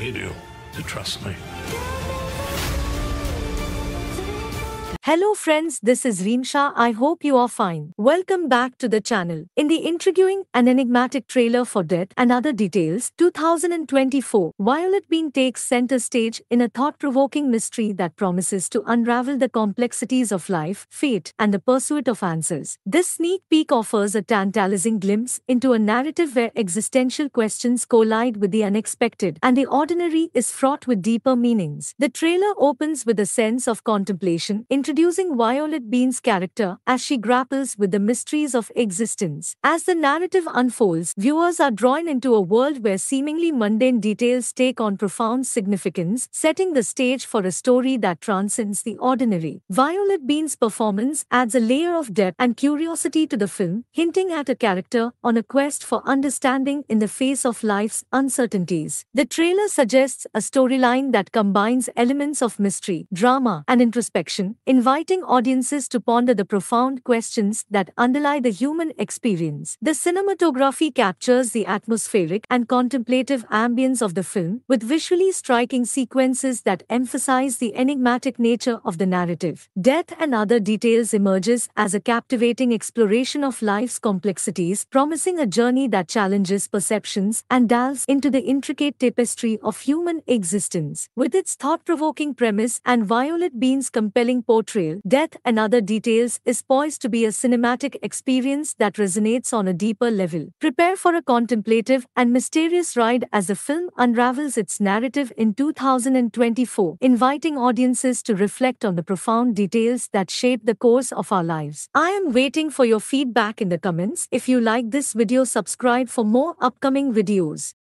need you to trust me. Hello friends, this is Reem Shah. I hope you are fine. Welcome back to the channel. In the intriguing and enigmatic trailer for Death and Other Details 2024, Violett Beane takes center stage in a thought-provoking mystery that promises to unravel the complexities of life, fate, and the pursuit of answers. This sneak peek offers a tantalizing glimpse into a narrative where existential questions collide with the unexpected and the ordinary is fraught with deeper meanings. The trailer opens with a sense of contemplation, introducing Violett Beane's character as she grapples with the mysteries of existence. As the narrative unfolds, viewers are drawn into a world where seemingly mundane details take on profound significance, setting the stage for a story that transcends the ordinary. Violett Beane's performance adds a layer of depth and curiosity to the film, hinting at a character on a quest for understanding in the face of life's uncertainties. The trailer suggests a storyline that combines elements of mystery, drama, and introspection, inviting audiences to ponder the profound questions that underlie the human experience. The cinematography captures the atmospheric and contemplative ambience of the film, with visually striking sequences that emphasize the enigmatic nature of the narrative. Death and Other Details emerges as a captivating exploration of life's complexities, promising a journey that challenges perceptions and delves into the intricate tapestry of human existence. With its thought-provoking premise and Violett Beane's compelling portrayal, Death and Other Details is poised to be a cinematic experience that resonates on a deeper level. Prepare for a contemplative and mysterious ride as the film unravels its narrative in 2024, inviting audiences to reflect on the profound details that shape the course of our lives. I am waiting for your feedback in the comments. If you like this video, subscribe for more upcoming videos.